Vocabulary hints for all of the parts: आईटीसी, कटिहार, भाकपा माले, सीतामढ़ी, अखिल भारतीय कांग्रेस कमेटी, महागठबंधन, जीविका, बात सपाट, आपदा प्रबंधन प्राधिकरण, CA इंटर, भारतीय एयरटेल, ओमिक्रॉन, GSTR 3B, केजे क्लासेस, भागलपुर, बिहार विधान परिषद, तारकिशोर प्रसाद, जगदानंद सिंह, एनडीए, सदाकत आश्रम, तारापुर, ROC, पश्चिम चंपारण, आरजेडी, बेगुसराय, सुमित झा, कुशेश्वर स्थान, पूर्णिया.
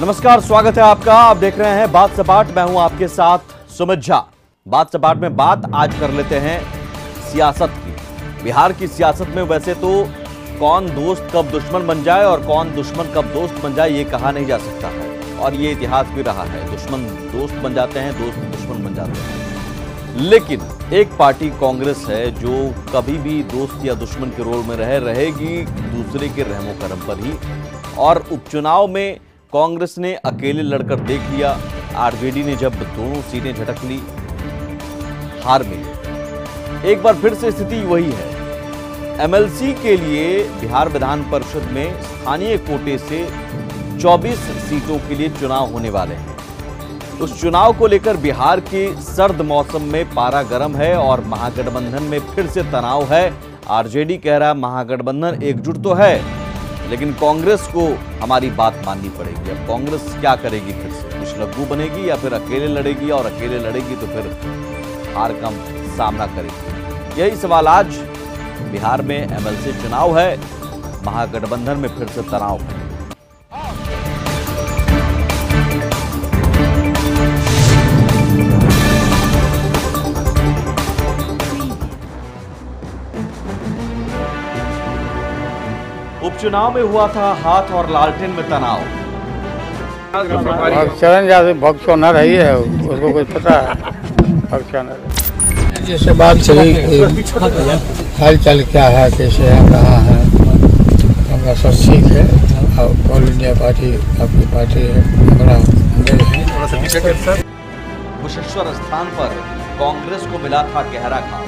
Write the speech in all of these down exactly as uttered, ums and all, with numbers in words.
नमस्कार, स्वागत है आपका। आप देख रहे हैं बात सपाट, मैं हूं आपके साथ सुमित झा। बात सपाट में बात आज कर लेते हैं सियासत की। बिहार की सियासत में वैसे तो कौन दोस्त कब दुश्मन बन जाए और कौन दुश्मन कब दोस्त बन जाए ये कहा नहीं जा सकता है, और ये इतिहास भी रहा है। दुश्मन दोस्त बन जाते हैं, दोस्त दुश्मन बन जाते हैं। लेकिन एक पार्टी कांग्रेस है जो कभी भी दोस्त या दुश्मन के रोल में रहे रहेगी दूसरे के रहमो करम पर ही। और उपचुनाव में कांग्रेस ने अकेले लड़कर देख लिया, आरजेडी ने जब दोनों सीटें झटक ली हार मिली। एक बार फिर से स्थिति वही है। एमएलसी के लिए बिहार विधान परिषद में स्थानीय कोटे से चौबीस सीटों के लिए चुनाव होने वाले हैं। उस चुनाव को लेकर बिहार के सर्द मौसम में पारा गर्म है और महागठबंधन में फिर से तनाव है। आरजेडी कह रहा है महागठबंधन एकजुट तो है लेकिन कांग्रेस को हमारी बात माननी पड़ेगी। अब कांग्रेस क्या करेगी? फिर से पिछलग्गू बनेगी या फिर अकेले लड़ेगी? और अकेले लड़ेगी तो फिर हार का सामना करेगी। यही सवाल आज बिहार में एमएलसी चुनाव है, महागठबंधन में फिर से तनाव है। उपचुनाव में हुआ था हाथ और लालटेन में तनाव। भक्तचरण दास भक्तचोनर है, है उसको कुछ पता है? भक्तचोनर जैसे बात चली हाल चाल क्या है, कैसे है, कहाँ है, हमारा सब ठीक है। और ऑल इंडिया पार्टी आपकी पार्टी है। कुशेश्वर स्थान पर कांग्रेस को मिला था गहरा घाव।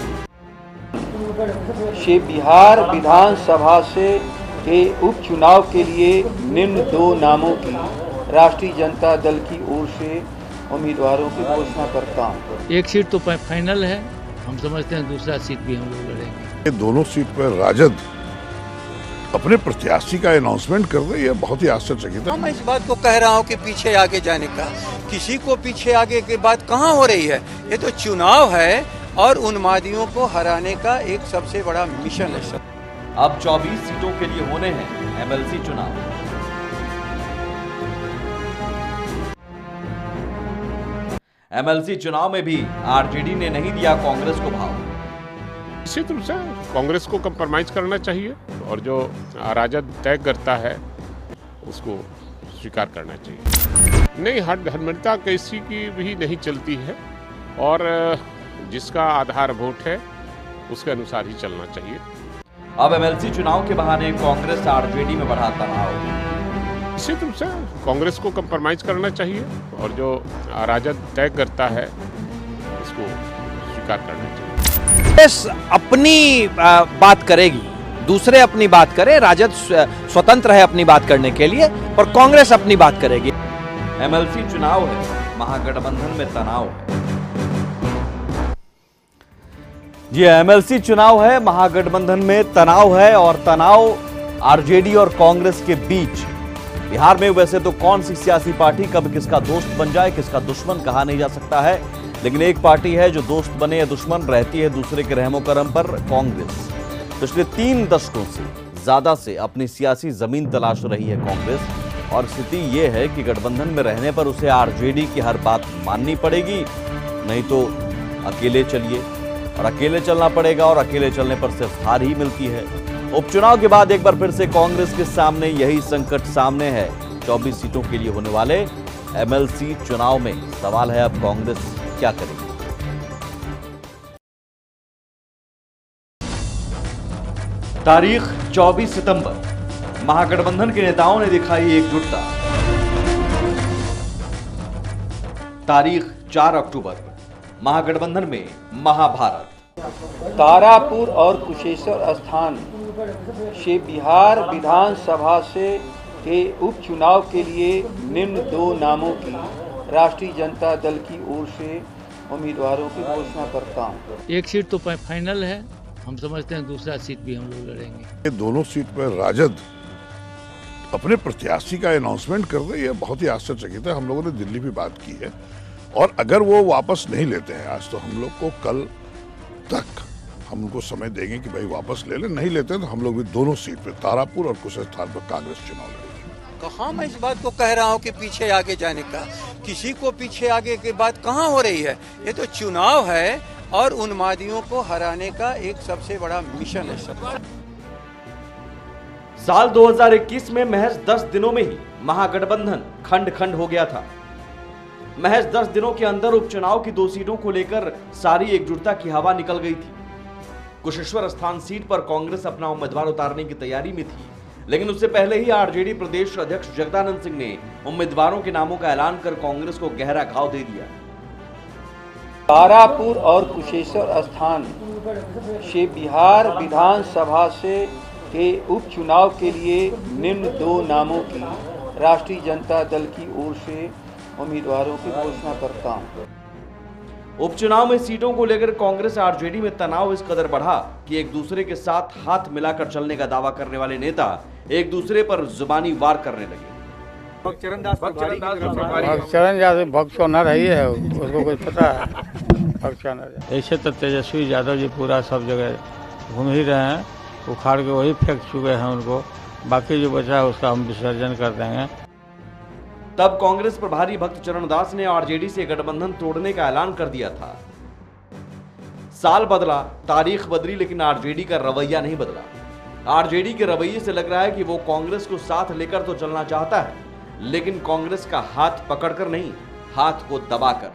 बिहार विधानसभा से के उपचुनाव के लिए निम्न दो नामों की राष्ट्रीय जनता दल की ओर से उम्मीदवारों की घोषणा करता हूँ। एक सीट तो फाइनल है, हम समझते हैं दूसरा सीट भी हम लोग लड़ेंगे। दोनों सीट पर राजद अपने प्रत्याशी का अनाउंसमेंट कर रही है, बहुत ही आश्चर्यचकित है। मैं इस बात को कह रहा हूँ कि पीछे आगे जाने का, किसी को पीछे आगे की बात कहाँ हो रही है। ये तो चुनाव है और उन्मादियों को हराने का एक सबसे बड़ा मिशन है। अब चौबीस सीटों के लिए होने हैं एमएलसी चुनाव। एमएलसी चुनाव में भी आरजेडी ने नहीं दिया कांग्रेस को भाव। निश्चित रूप से कांग्रेस को कंप्रोमाइज करना चाहिए और जो राजद तय करता है उसको स्वीकार करना चाहिए। नहीं, हठधर्मिता किसी की भी नहीं चलती है और जिसका आधार वोट है उसके अनुसार ही चलना चाहिए। अब एमएलसी चुनाव के बहाने कांग्रेस आरजेडी में बढ़ा तनाव। निश्चित रूप से कांग्रेस को कंप्रोमाइज करना चाहिए और जो राजद तय करता है उसको स्वीकार करना चाहिए। कांग्रेस अपनी बात करेगी, दूसरे अपनी बात करें। राजद स्वतंत्र है अपनी बात करने के लिए और कांग्रेस अपनी बात करेगी। एमएलसी चुनाव है, महागठबंधन में तनाव है। ये एमएलसी चुनाव है, महागठबंधन में तनाव है और तनाव आरजेडी और कांग्रेस के बीच। बिहार में वैसे तो कौन सी सियासी पार्टी कब किसका दोस्त बन जाए, किसका दुश्मन कहा नहीं जा सकता है। लेकिन एक पार्टी है जो दोस्त बने या दुश्मन रहती है दूसरे के रहमो करम पर, कांग्रेस। पिछले तीन दशकों से ज्यादा से अपनी सियासी जमीन तलाश रही है कांग्रेस, और स्थिति ये है कि गठबंधन में रहने पर उसे आरजेडी की हर बात माननी पड़ेगी, नहीं तो अकेले चलिए। और अकेले चलना पड़ेगा और अकेले चलने पर सिर्फ हार ही मिलती है। उपचुनाव के बाद एक बार फिर से कांग्रेस के सामने यही संकट सामने है। चौबीस सीटों के लिए होने वाले एमएलसी चुनाव में सवाल है अब कांग्रेस क्या करेगी। तारीख चौबीस सितंबर। महागठबंधन के नेताओं ने दिखाई एकजुटता। तारीख चार अक्टूबर। महागठबंधन में महाभारत। तारापुर और कुशेश्वर स्थान से बिहार विधानसभा से के उपचुनाव के लिए निम्न दो नामों की राष्ट्रीय जनता दल की ओर से उम्मीदवारों की घोषणा करता हूँ। एक सीट तो फाइनल है, हम समझते हैं दूसरा सीट भी हम लोग लड़ेंगे। दोनों सीट पर राजद अपने प्रत्याशी का अनाउंसमेंट कर रही है, बहुत ही आश्चर्यचकित है। हम लोगों ने दिल्ली भी बात की है और अगर वो वापस नहीं लेते हैं आज तो हम लोग को कल तक हम उनको समय देंगे कि भाई वापस ले लें। नहीं लेते हैं तो हम लोग भी दोनों सीट पे तारापुर और कुशेश्वर स्थान पर कांग्रेस चुनाव लड़ेगी। कहाँ मैं इस बात को कह रहा हूँ कि पीछे आगे जाने का, किसी को पीछे आगे की बात कहाँ हो रही है। ये तो चुनाव है और उन्मादियों को हराने का एक सबसे बड़ा मिशन है सरकार। साल दो हज़ार इक्कीस में महज दस दिनों में ही महागठबंधन खंड खंड हो गया था। महज दस दिनों के अंदर उपचुनाव की दो सीटों को लेकर सारी एकजुटता की हवा निकल गई थी। कुशेश्वर स्थान सीट पर कांग्रेस अपना उम्मीदवार उतारने की तैयारी में थी, लेकिन उससे पहले ही आरजेडी प्रदेश अध्यक्ष जगदानंद सिंह ने उम्मीदवारों के नामों का ऐलान कर कांग्रेस को गहरा घाव दे दिया। तारापुर और कुशेश्वर स्थान से बिहार विधानसभा से के उपचुनाव के लिए निम्न दो नामों की राष्ट्रीय जनता दल की ओर से उम्मीदवारों की घोषणा करता हूं। उपचुनाव में सीटों को लेकर कांग्रेस आरजेडी में तनाव इस कदर बढ़ा कि एक दूसरे के साथ हाथ मिलाकर चलने का दावा करने वाले नेता एक दूसरे पर जुबानी वार करने लगे। भक्तचरण दास भक्तचरण रही है, उसको कुछ पता है। ऐसे तो तेजस्वी यादव जी पूरा सब जगह घूम ही रहे हैं, उखाड़ के वही फेंक चुके हैं उनको, बाकी जो बचा है उसका हम विसर्जन कर देंगे। तब कांग्रेस प्रभारी भक्तचरण दास ने आरजेडी से गठबंधन तोड़ने का ऐलान कर दिया था। साल बदला, तारीख बदली, लेकिन आरजेडी का रवैया नहीं बदला। आरजेडी के रवैये से लग रहा है कि वो कांग्रेस को साथ लेकर तो चलना चाहता है, लेकिन कांग्रेस का हाथ पकड़कर नहीं, हाथ को दबाकर,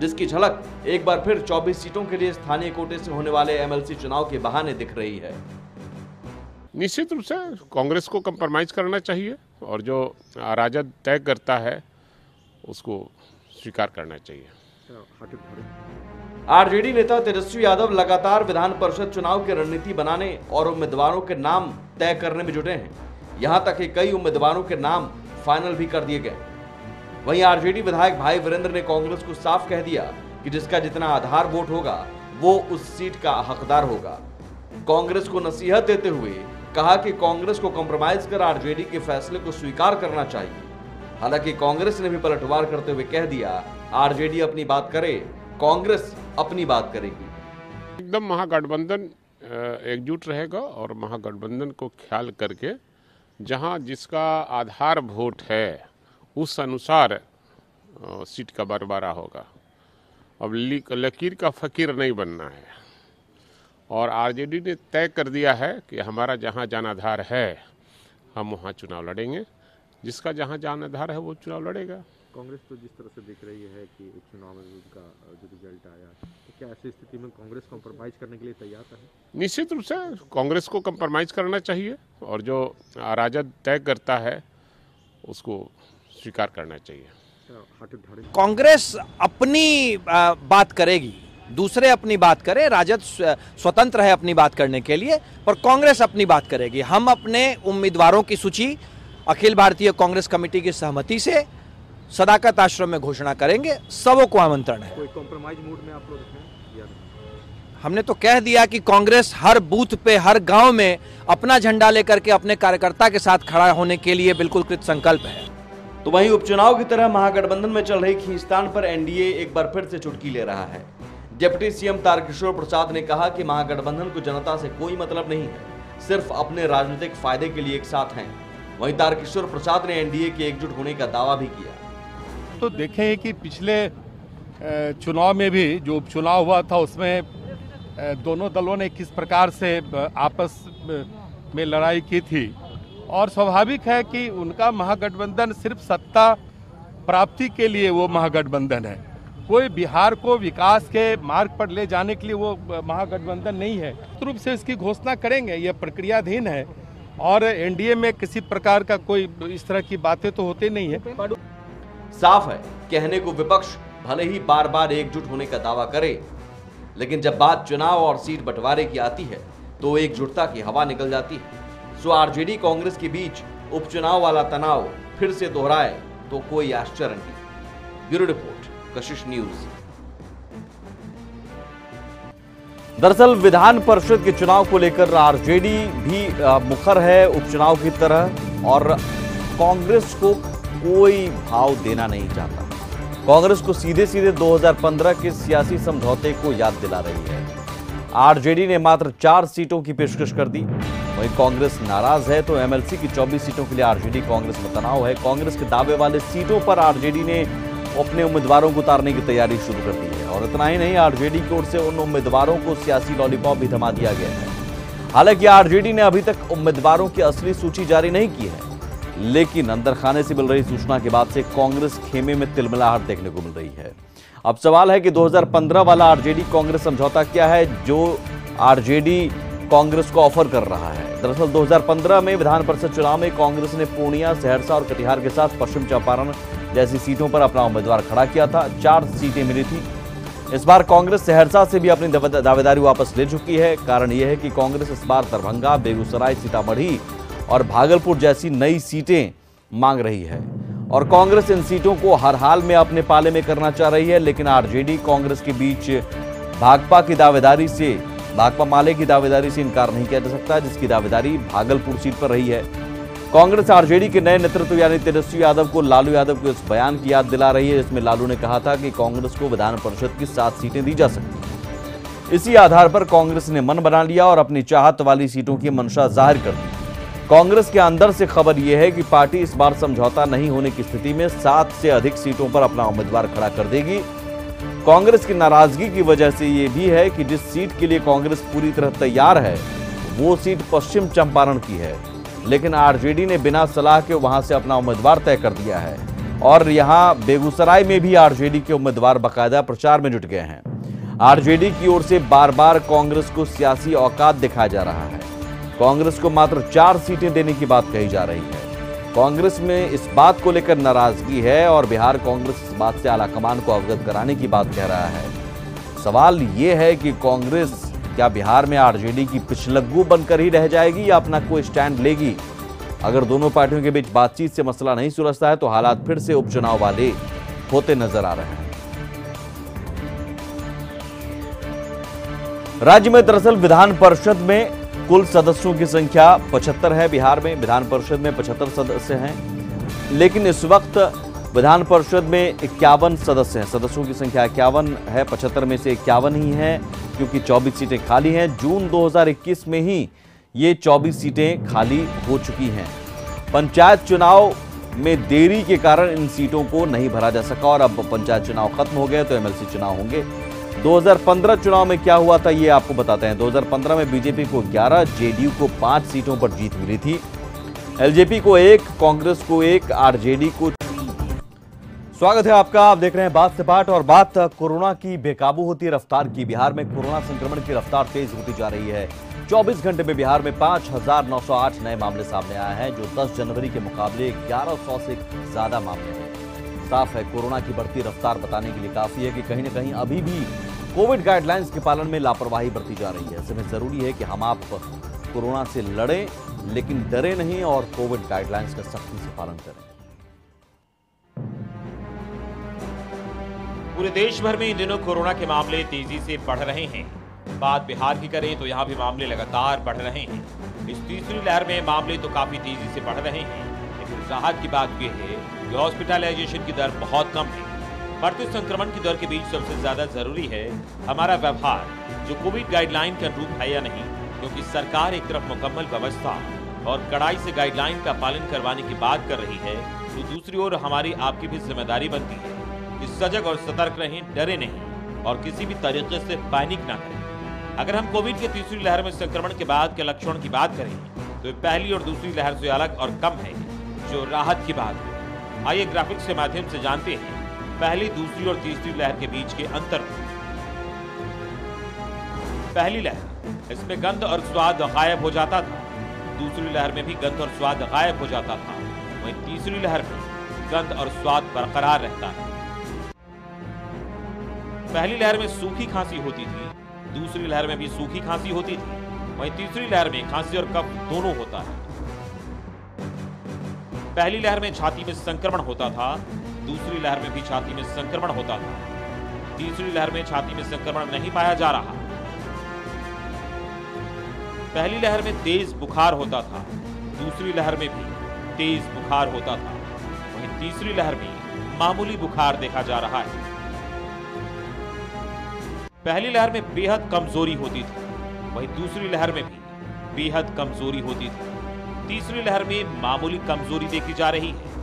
जिसकी झलक एक बार फिर चौबीस सीटों के लिए स्थानीय कोटे से होने वाले एमएलसी चुनाव के बहाने दिख रही है। निश्चित रूप से कांग्रेस को कंप्रोमाइज करना चाहिए और जो राजद तय करता है उसको स्वीकार करना चाहिए। आरजेडी नेता तेजस्वी यादव लगातार विधान परिषद चुनाव की रणनीति बनाने और उम्मीदवारों के नाम तय करने में जुटे हैं। यहां तक कि कई उम्मीदवारों के नाम फाइनल भी कर दिए गए। वहीं आरजेडी विधायक भाई वीरेंद्र ने कांग्रेस को साफ कह दिया कि जिसका जितना आधार वोट होगा वो उस सीट का हकदार होगा। कांग्रेस को नसीहत देते हुए कहा कि कांग्रेस को कॉम्प्रोमाइज कर आरजेडी के फैसले को स्वीकार करना चाहिए। हालांकि कांग्रेस ने भी पलटवार करते हुए कह दिया, आरजेडी अपनी बात करे, कांग्रेस अपनी बात करेगी। एकदम महागठबंधन एकजुट रहेगा और महागठबंधन को ख्याल करके जहां जिसका आधार वोट है उस अनुसार सीट का बंटवारा होगा। अब लकीर का फकीर नहीं बनना है और आरजेडी ने तय कर दिया है कि हमारा जहां जनाधार है हम वहां चुनाव लड़ेंगे, जिसका जहां जनाधार है वो चुनाव लड़ेगा। कांग्रेस तो जिस तरह से दिख रही है कि उपचुनाव में उनका जो रिजल्ट आया, तो क्या ऐसी स्थिति में कांग्रेस कॉम्प्रोमाइज करने के लिए तैयार है? निश्चित रूप से कांग्रेस को कॉम्प्रोमाइज करना चाहिए और जो राजद तय करता है उसको स्वीकार करना चाहिए। कांग्रेस अपनी बात करेगी, दूसरे अपनी बात करें, राजद स्वतंत्र है अपनी बात करने के लिए, पर कांग्रेस अपनी बात करेगी। हम अपने उम्मीदवारों की सूची अखिल भारतीय कांग्रेस कमेटी की सहमति से सदाकत आश्रम में घोषणा करेंगे। सबों को आमंत्रण है। कोई कॉम्प्रोमाइज मूड में आप लोग हैं? हमने तो कह दिया कि कांग्रेस हर बूथ पे, हर गांव में अपना झंडा लेकर के अपने कार्यकर्ता के साथ खड़ा होने के लिए बिल्कुल कृत संकल्प है। तो वहीं उपचुनाव की तरह महागठबंधन में चल रही खींचतान पर एनडीए एक बार फिर से चुटकी ले रहा है। डिप्टी सीएम तारकिशोर प्रसाद ने कहा कि महागठबंधन को जनता से कोई मतलब नहीं है, सिर्फ अपने राजनीतिक फायदे के लिए एक साथ हैं। वहीं तारकिशोर प्रसाद ने एनडीए के एकजुट होने का दावा भी किया। तो देखें कि पिछले चुनाव में भी जो उपचुनाव हुआ था उसमें दोनों दलों ने किस प्रकार से आपस में लड़ाई की थी और स्वाभाविक है कि उनका महागठबंधन सिर्फ सत्ता प्राप्ति के लिए वो महागठबंधन है। कोई बिहार को विकास के मार्ग पर ले जाने के लिए वो महागठबंधन नहीं है। निश्चित रूप से इसकी घोषणा करेंगे, यह प्रक्रियाधीन है और एनडीए में किसी प्रकार का कोई इस तरह की बातें तो होती नहीं है। साफ है, कहने को विपक्ष भले ही बार बार एकजुट होने का दावा करे, लेकिन जब बात चुनाव और सीट बंटवारे की आती है तो एकजुटता की हवा निकल जाती है। सो आरजेडी कांग्रेस के बीच उपचुनाव वाला तनाव फिर से दोहराए तो कोई आश्चर्य नहीं। Bureau report, Kashish news. दरअसल विधान परिषद के चुनाव को लेकर आरजेडी भी मुखर है उपचुनाव की तरह और कांग्रेस को कोई भाव देना नहीं चाहता। कांग्रेस को सीधे सीधे दो हज़ार पंद्रह के सियासी समझौते को याद दिला रही है। आरजेडी ने मात्र चार सीटों की पेशकश कर दी। वहीं कांग्रेस नाराज है तो एमएलसी की चौबीस सीटों के लिए आरजेडी कांग्रेस में तनाव है। कांग्रेस के दावे वाले सीटों पर आरजेडी ने अपने उम्मीदवारों को उतारने की तैयारी शुरू कर दी है। और इतना ही नहीं, आरजेडी की ओर से उन उम्मीदवारों को सियासी लॉलीपॉप भी थमा दिया गया है। हालांकि आरजेडी ने अभी तक उम्मीदवारों की असली सूची जारी नहीं की है, लेकिन अंदर खाने से मिल रही सूचना के बाद से कांग्रेस खेमे में तिलमिलाहट देखने को मिल रही है। अब सवाल है कि दो हज़ार पंद्रह वाला आरजेडी कांग्रेस समझौता क्या है, जो आरजेडी कांग्रेस को ऑफर कर रहा है। दरअसल दो हज़ार पंद्रह में विधान परिषद चुनाव में कांग्रेस ने पूर्णिया, सहरसा और कटिहार के साथ पश्चिम चंपारण जैसी सीटों पर अपना उम्मीदवार खड़ा किया था। चार सीटें मिली थी। इस बार कांग्रेस सहरसा से भी अपनी दावेदारी वापस ले चुकी है। कारण यह है कि कांग्रेस इस बार दरभंगा, बेगुसराय, सीतामढ़ी और भागलपुर जैसी नई सीटें मांग रही है और कांग्रेस इन सीटों को हर हाल में अपने पाले में करना चाह रही है। लेकिन आरजेडी कांग्रेस के बीच भाकपा की दावेदारी से, भाकपा माले की दावेदारी से इनकार नहीं किया जा सकता, जिसकी दावेदारी भागलपुर सीट पर रही है। कांग्रेस आरजेडी के नए नेतृत्व यानी तेजस्वी यादव को लालू यादव के उस बयान की याद दिला रही है जिसमें लालू ने कहा था कि कांग्रेस को विधान परिषद की सात सीटें दी जा सकती हैं। इसी आधार पर कांग्रेस ने मन बना लिया और अपनी चाहत वाली सीटों की मंशा जाहिर कर दी। कांग्रेस के अंदर से खबर यह है कि पार्टी इस बार समझौता नहीं होने की स्थिति में सात से अधिक सीटों पर अपना उम्मीदवार खड़ा कर देगी। कांग्रेस की नाराजगी की वजह से ये भी है कि जिस सीट के लिए कांग्रेस पूरी तरह तैयार है वो सीट पश्चिम चंपारण की है, लेकिन आरजेडी ने बिना सलाह के वहां से अपना उम्मीदवार तय कर दिया है। और यहाँ बेगूसराय में भी आरजेडी के उम्मीदवार बाकायदा प्रचार में जुट गए हैं। आरजेडी की ओर से बार बार कांग्रेस को सियासी औकात दिखाया जा रहा है। कांग्रेस को मात्र चार सीटें देने की बात कही जा रही है। कांग्रेस में इस बात को लेकर नाराजगी है और बिहार कांग्रेस इस बात से आलाकमान को अवगत कराने की बात कह रहा है। सवाल ये है कि कांग्रेस क्या बिहार में आरजेडी की पिछलग्गू बनकर ही रह जाएगी या अपना कोई स्टैंड लेगी। अगर दोनों पार्टियों के बीच बातचीत से मसला नहीं सुलझता है तो हालात फिर से उपचुनाव वाले होते नजर आ रहे हैं। राज्य में दरअसल विधान परिषद में कुल सदस्यों की संख्या पचहत्तर है। बिहार में विधान परिषद में पचहत्तर सदस्य हैं, लेकिन इस वक्त विधान परिषद में इक्यावन सदस्य हैं। सदस्यों की संख्या इक्यावन है, पचहत्तर में से इक्यावन ही हैं क्योंकि चौबीस सीटें खाली हैं। जून दो हज़ार इक्कीस में ही ये चौबीस सीटें खाली हो चुकी हैं। पंचायत चुनाव में देरी के कारण इन सीटों को नहीं भरा जा सका और अब पंचायत चुनाव खत्म हो गए तो एमएलसी चुनाव होंगे। दो हज़ार पंद्रह चुनाव में क्या हुआ था ये आपको बताते हैं। दो हज़ार पंद्रह में बीजेपी को ग्यारह, जेडीयू को पाँच सीटों पर जीत मिली थी। एल जे पी को एक, कांग्रेस को एक, आरजेडी को। स्वागत है आपका, आप देख रहे हैं बात सपाट। और बात कोरोना की बेकाबू होती रफ्तार की। बिहार में कोरोना संक्रमण की रफ्तार तेज होती जा रही है। चौबीस घंटे में बिहार में पाँच हजार नौ सौ आठ नए मामले सामने आए हैं, जो दस जनवरी के मुकाबले ग्यारह सौ से ज्यादा मामले हैं। साफ है, कोरोना की बढ़ती रफ्तार बताने के लिए काफी है कि कहीं ना कहीं अभी भी कोविड गाइडलाइंस के पालन में लापरवाही बरती जा रही है। ऐसे में जरूरी है कि हम आप कोरोना से लड़ें, लेकिन डरे नहीं और कोविड गाइडलाइंस का सख्ती से पालन करें। पूरे देश भर में इन दिनों कोरोना के मामले तेजी से बढ़ रहे हैं। बात बिहार की करें तो यहाँ भी मामले लगातार बढ़ रहे हैं। इस तीसरी लहर में मामले तो काफी तेजी से बढ़ रहे हैं, लेकिन राहत की बात यह है कि हॉस्पिटलाइजेशन की दर बहुत कम है। बढ़ते संक्रमण की दर के बीच सबसे ज्यादा जरूरी है हमारा व्यवहार, जो कोविड गाइडलाइन के अनुरूप है या नहीं, क्योंकि सरकार एक तरफ मुकम्मल व्यवस्था और कड़ाई से गाइडलाइन का पालन करवाने की बात कर रही है, तो दूसरी ओर हमारी आपकी भी जिम्मेदारी बनती है कि सजग और सतर्क रहें, डरे नहीं और किसी भी तरीके से पैनिक ना करें। अगर हम कोविड के तीसरी लहर में संक्रमण के बाद के लक्षणों की बात करें तो पहली और दूसरी लहर से अलग और कम है, जो राहत की बात है। आइए ग्राफिक्स के माध्यम से जानते हैं पहली, दूसरी और तीसरी लहर के बीच के अंतर। पहली लहर, इसमें गंध और स्वाद गायब हो जाता था। दूसरी लहर में भी गंध और स्वाद गायब हो जाता था, वहीं तीसरी लहर में गंध और स्वाद बरकरार रहता है। पहली लहर में सूखी खांसी होती थी, दूसरी लहर में भी सूखी खांसी होती थी, वहीं तीसरी लहर में खांसी और कफ दोनों होता है। पहली लहर में छाती में संक्रमण होता था, दूसरी लहर में भी छाती में संक्रमण होता था। तीसरी लहर में छाती में संक्रमण नहीं पाया जा रहा। पहली लहर में तेज बुखार होता था, दूसरी लहर में भी तेज बुखार होता था, वहीं तीसरी लहर में मामूली बुखार देखा जा रहा है। पहली लहर में बेहद कमजोरी होती थी, वहीं दूसरी लहर में भी बेहद कमजोरी होती थी, तीसरी लहर में मामूली कमजोरी देखी जा रही है।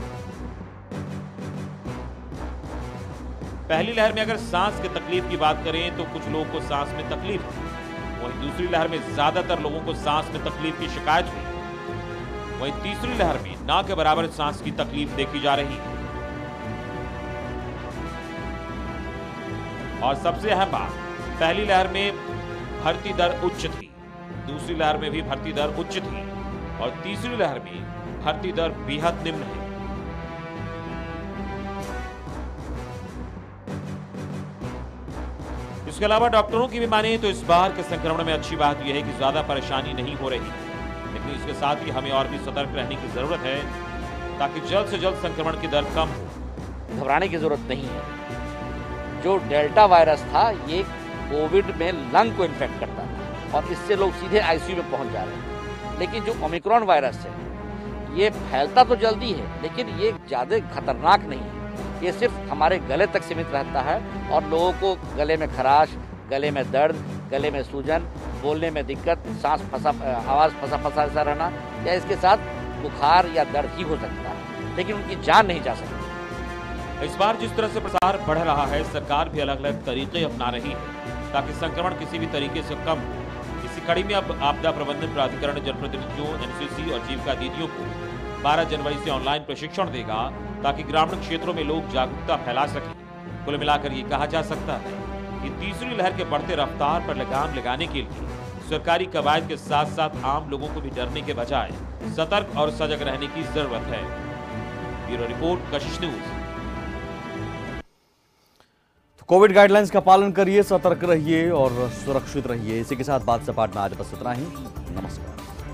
पहली लहर में अगर सांस की तकलीफ की बात करें तो कुछ लोगों को सांस में तकलीफ हुई, वहीं दूसरी लहर में ज्यादातर लोगों को सांस में तकलीफ की शिकायत हुई, वहीं तीसरी लहर में ना के बराबर सांस की तकलीफ देखी जा रही है। और सबसे अहम बात, पहली लहर में भर्ती दर उच्च थी, दूसरी लहर में भी भर्ती दर उच्च थी और तीसरी लहर में भर्ती दर बेहद निम्न है। इसके अलावा डॉक्टरों की भी माने तो इस बार के संक्रमण में अच्छी बात यह है कि ज्यादा परेशानी नहीं हो रही, लेकिन इसके साथ ही हमें और भी सतर्क रहने की जरूरत है ताकि जल्द से जल्द संक्रमण की दर कम हो। घबराने की जरूरत नहीं है। जो डेल्टा वायरस था ये कोविड में लंग को इन्फेक्ट करता था और इससे लोग सीधे आईसीयू में पहुंच जा रहे हैं, लेकिन जो ओमिक्रॉन वायरस है ये फैलता तो जल्दी है लेकिन ये ज़्यादा खतरनाक नहीं है, ये सिर्फ हमारे गले तक सीमित रहता है और लोगों को गले में खराश, गले में दर्द, गले में सूजन, बोलने में दिक्कत, सांस फंसा, आवाज़ फंसा फंसा सा रहना या इसके साथ बुखार या दर्द ही हो सकता है, लेकिन उनकी जान नहीं जा सकती। इस बार जिस तरह से प्रसार बढ़ रहा है, सरकार भी अलग अलग तरीके अपना रही है ताकि संक्रमण किसी भी तरीके से कम हो। इसी कड़ी में अब आपदा प्रबंधन प्राधिकरण जनप्रतिनिधियों, एनसीसी और जीविका दीदियों को बारह जनवरी से ऑनलाइन प्रशिक्षण देगा ताकि ग्रामीण क्षेत्रों में लोग जागरूकता फैला सकें। कुल मिलाकर ये कहा जा सकता है कि तीसरी लहर के बढ़ते रफ्तार पर लगाम लगाने के लिए सरकारी कवायद के साथ साथ आम लोगों को भी डरने के बजाय सतर्क और सजग रहने की जरूरत है। Bureau report, Kashish news. Covid guidelines का पालन करिए, सतर्क रहिए और सुरक्षित रहिए। इसी के साथ बात सपाट में आज बस इतना ही। नमस्कार।